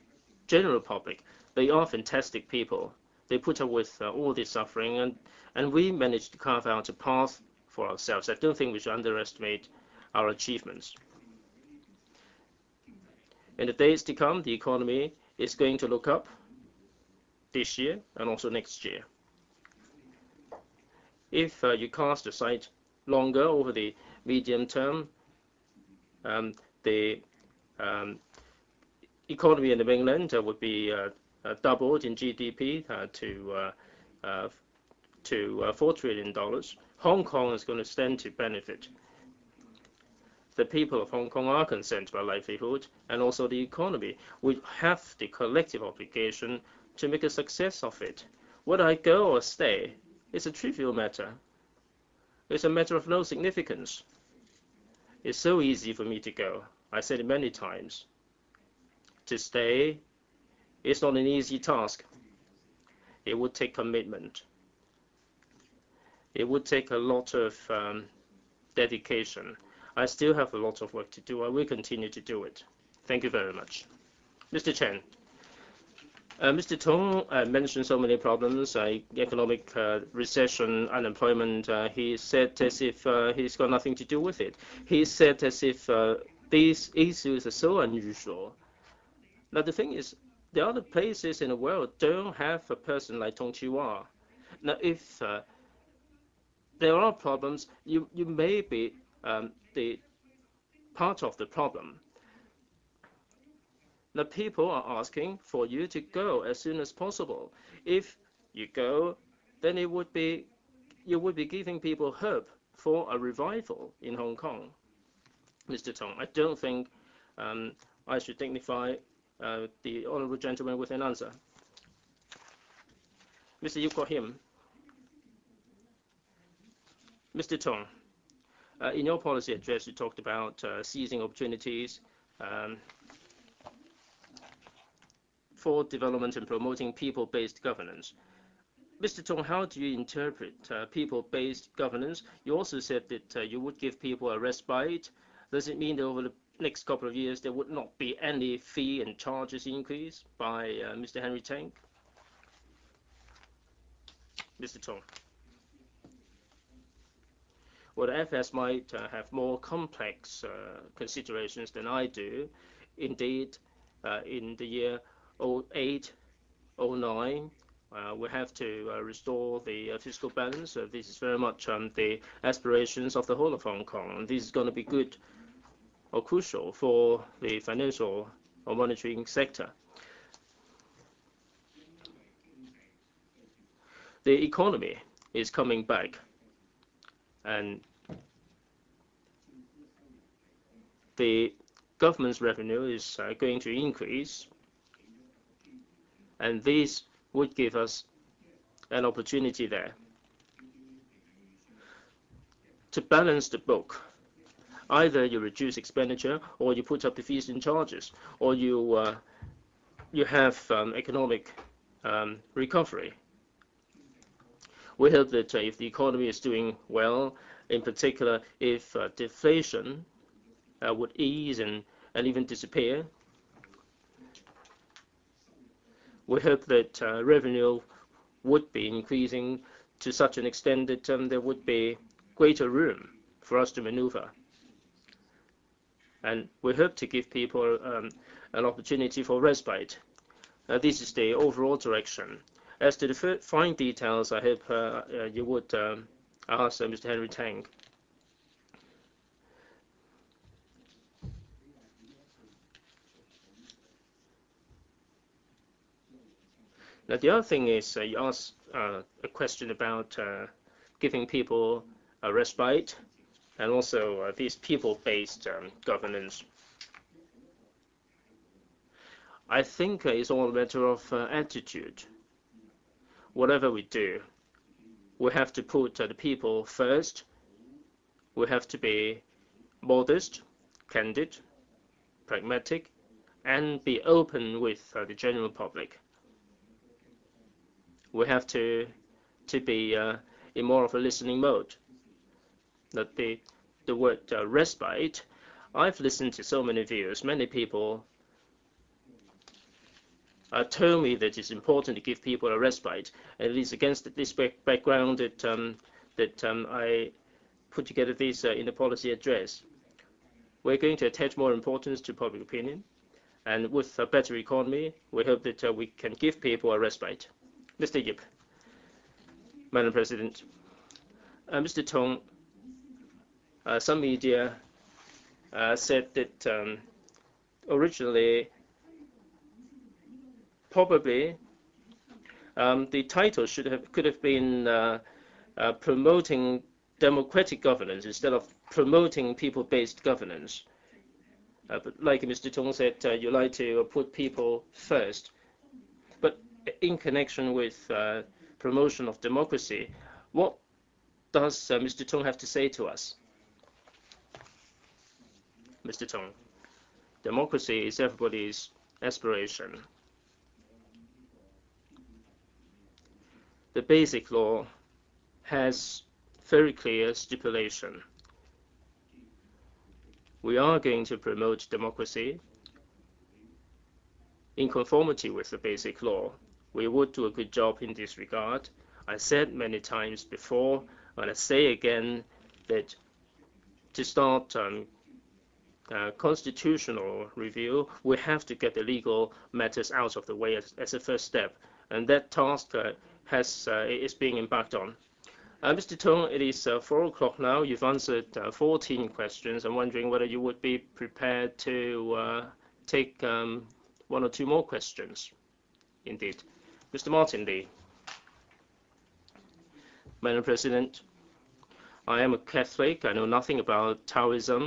general public. They are fantastic people. They put up with uh, all this suffering, and, and we managed to carve out a path for ourselves. I don't think we should underestimate our achievements. In the days to come, the economy is going to look up this year and also next year. If uh, you cast a sight longer over the medium term, um, the um, economy in the mainland uh, would be uh, uh, doubled in G D P uh, to uh, uh, to uh, four trillion dollars. Hong Kong is going to stand to benefit. The people of Hong Kong are concerned about livelihood and also the economy. We have the collective obligation to make a success of it. Whether I go or stay is a trivial matter. It's a matter of no significance. It's so easy for me to go. I said it many times. To stay is not an easy task. It would take commitment. It would take a lot of um, dedication. I still have a lot of work to do. I will continue to do it. Thank you very much. Mister Chen, uh, Mister Tung uh, mentioned so many problems, uh, economic uh, recession, unemployment. Uh, he said as if uh, he's got nothing to do with it. He said as if uh, these issues are so unusual. Now, the thing is, the other places in the world don't have a person like Tung Chee-Wah. Now, if uh, there are problems, you, you may be Um, the part of the problem. The people are asking for you to go as soon as possible. If you go, then it would be you would be giving people hope for a revival in Hong Kong. Mister Tong, I don't think um, I should dignify uh, the honourable gentleman with an answer. Mister Yeung Kwok Him, Mister Tong. Uh, in your policy address, you talked about uh, seizing opportunities um, for development and promoting people-based governance. Mister Tong, how do you interpret uh, people-based governance? You also said that uh, you would give people a respite. Does it mean that over the next couple of years there would not be any fee and charges increase by uh, Mister Henry Tang? Mister Tong. Well, the F S might uh, have more complex uh, considerations than I do. Indeed, uh, in the year oh eight, oh nine, uh, we have to uh, restore the uh, fiscal balance. Uh, this is very much um, the aspirations of the whole of Hong Kong. And this is going to be good or crucial for the financial or monitoring sector. The economy is coming back, and the government's revenue is uh, going to increase, and this would give us an opportunity there to balance the book. Either you reduce expenditure, or you put up the fees and charges, or you uh, you have um, economic um, recovery. We hope that uh, if the economy is doing well, in particular if uh, deflation uh, would ease and, and even disappear, we hope that uh, revenue would be increasing to such an extent that um, there would be greater room for us to maneuver. And we hope to give people um, an opportunity for respite. Uh, this is the overall direction. As to the fine details, I hope uh, uh, you would um, ask uh, Mister Henry Tang. Now, the other thing is uh, you asked uh, a question about uh, giving people a respite and also uh, these people-based um, governance. I think uh, it's all a matter of uh, attitude. Whatever we do, we have to put uh, the people first. We have to be modest, candid, pragmatic, and be open with uh, the general public. We have to to be uh, in more of a listening mode. That the the word uh, respite. I've listened to so many views. Many people Uh, told me that it's important to give people a respite, and it is against this back background that um, that um, I put together this uh, in the policy address. We're going to attach more importance to public opinion, and with a better economy, we hope that uh, we can give people a respite. Mister Yip, Madam President, uh, Mister Tung, uh, some media uh, said that um, originally. Probably, um, the title should have could have been uh, uh, promoting democratic governance instead of promoting people-based governance. Uh, but like Mister Tung said, uh, you like to put people first. But in connection with uh, promotion of democracy, what does uh, Mister Tung have to say to us? Mister Tung, democracy is everybody's aspiration. The Basic Law has very clear stipulation. We are going to promote democracy in conformity with the Basic Law. We would do a good job in this regard. I said many times before, and I say again, that to start um, uh, constitutional review, we have to get the legal matters out of the way as, as a first step. And that task uh, has uh, is being embarked on. Uh, Mister Tung, it is uh, four o'clock now. You've answered uh, fourteen questions. I'm wondering whether you would be prepared to uh, take um, one or two more questions. Indeed. Mister Martin Lee. Madam President, I am a Catholic. I know nothing about Taoism.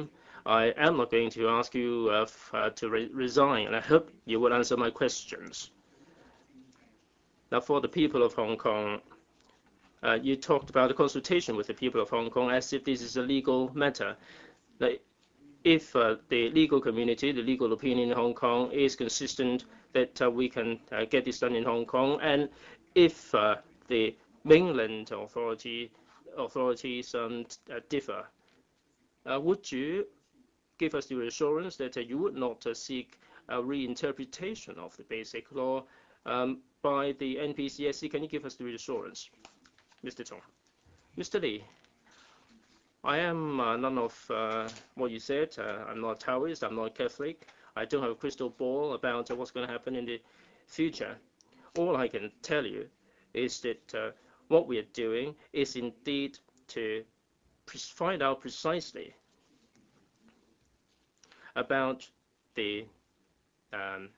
I am not going to ask you uh, uh, to re resign, and I hope you will answer my questions. Now, for the people of Hong Kong, uh, you talked about a consultation with the people of Hong Kong as if this is a legal matter. Now, if uh, the legal community, the legal opinion in Hong Kong is consistent that uh, we can uh, get this done in Hong Kong, and if uh, the mainland authority authorities um, uh, differ, uh, would you give us the reassurance that uh, you would not uh, seek a reinterpretation of the Basic Law Um, by the N P C S C? Can you give us the reassurance? Mister Tung. Mister Lee, I am uh, none of uh, what you said. Uh, I'm not Taoist. I'm not Catholic. I don't have a crystal ball about what's going to happen in the future. All I can tell you is that uh, what we are doing is indeed to find out precisely about the um,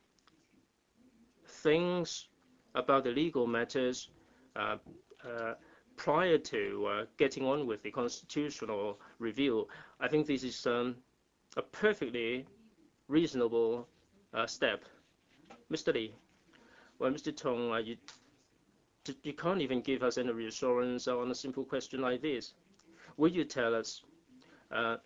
things, about the legal matters uh, uh, prior to uh, getting on with the constitutional review. I think this is um, a perfectly reasonable uh, step. Mister Lee, well, Mister Tung, uh, you, you can't even give us any reassurance on a simple question like this. Will you tell us, uh,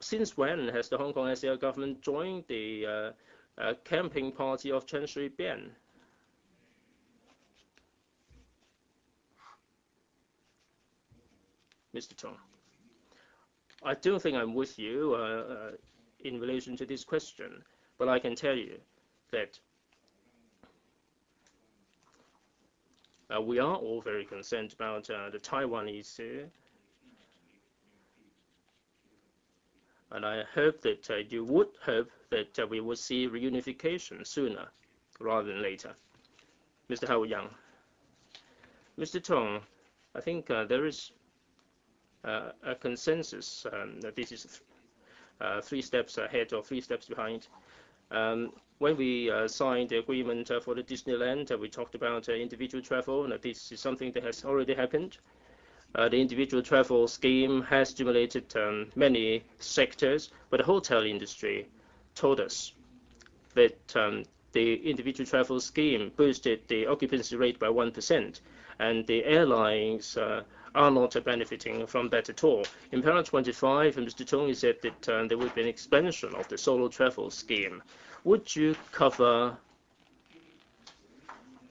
since when has the Hong Kong S A R government joined the uh, uh, camping party of Chen Shui-bian? Mister Tung, I don't think I'm with you uh, uh, in relation to this question, but I can tell you that uh, we are all very concerned about uh, the Taiwan issue, and I hope that uh, you would hope that uh, we will see reunification sooner rather than later. Mister Hau Yang, Mister Tung, I think uh, there is Uh, a consensus um, that this is uh, three steps ahead or three steps behind. Um, when we uh, signed the agreement uh, for the Disneyland, uh, we talked about uh, individual travel, and uh, this is something that has already happened. Uh, the individual travel scheme has stimulated um, many sectors, but the hotel industry told us that um, the individual travel scheme boosted the occupancy rate by one percent, and the airlines uh, are not uh, benefiting from that at all. In paragraph twenty-five, Mister Tung said that uh, there would be an expansion of the solo travel scheme. Would you cover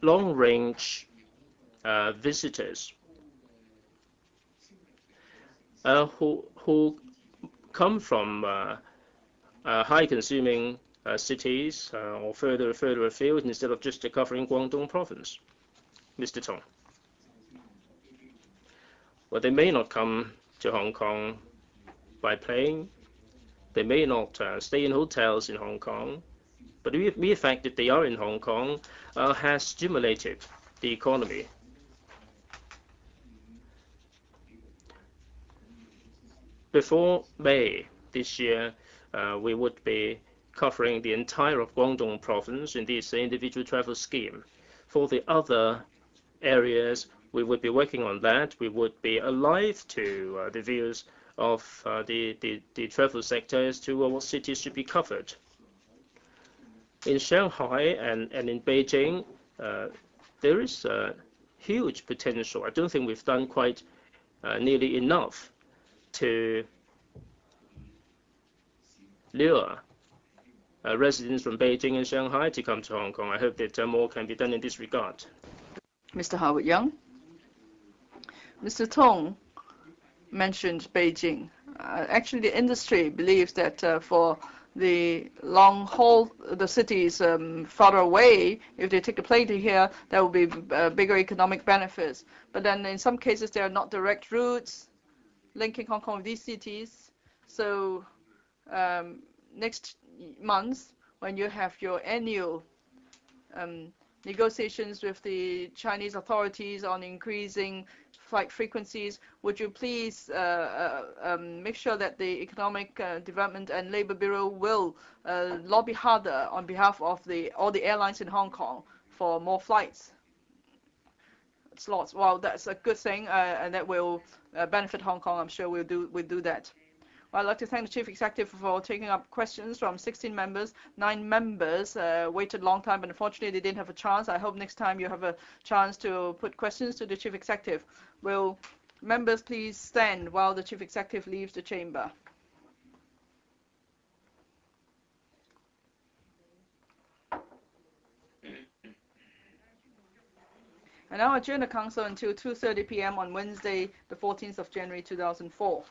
long-range uh, visitors uh, who, who come from uh, uh, high-consuming uh, cities uh, or further further afield instead of just uh, covering Guangdong province? Mister Tung, well, they may not come to Hong Kong by plane. They may not uh, stay in hotels in Hong Kong. But the mere fact that they are in Hong Kong uh, has stimulated the economy. Before May this year, uh, we would be covering the entire of Guangdong province in this individual travel scheme. For the other areas, we would be working on that. We would be alive to uh, the views of uh, the, the, the travel sector as to what cities should be covered. In Shanghai and, and in Beijing, uh, there is a huge potential. I don't think we've done quite uh, nearly enough to lure uh, residents from Beijing and Shanghai to come to Hong Kong. I hope that uh, more can be done in this regard. Mister Howard Young. Mister Tung mentioned Beijing. Uh, actually, the industry believes that uh, for the long haul, the cities um, farther away, if they take the plane to here, there will be uh, bigger economic benefits. But then in some cases, there are not direct routes linking Hong Kong with these cities. So um, next month, when you have your annual um, negotiations with the Chinese authorities on increasing flight frequencies, would you please uh, uh, um, make sure that the Economic uh, Development and Labour Bureau will uh, lobby harder on behalf of the all the airlines in Hong Kong for more flights slots? Well, that's a good thing, uh, and that will uh, benefit Hong Kong. I'm sure we'll do we'll do that. Well, I'd like to thank the Chief Executive for taking up questions from sixteen members. Nine members uh, waited a long time, but unfortunately they didn't have a chance. I hope next time you have a chance to put questions to the Chief Executive. Will members please stand while the Chief Executive leaves the chamber? And now adjourn the Council until two thirty p m on Wednesday, the fourteenth of January, two thousand four.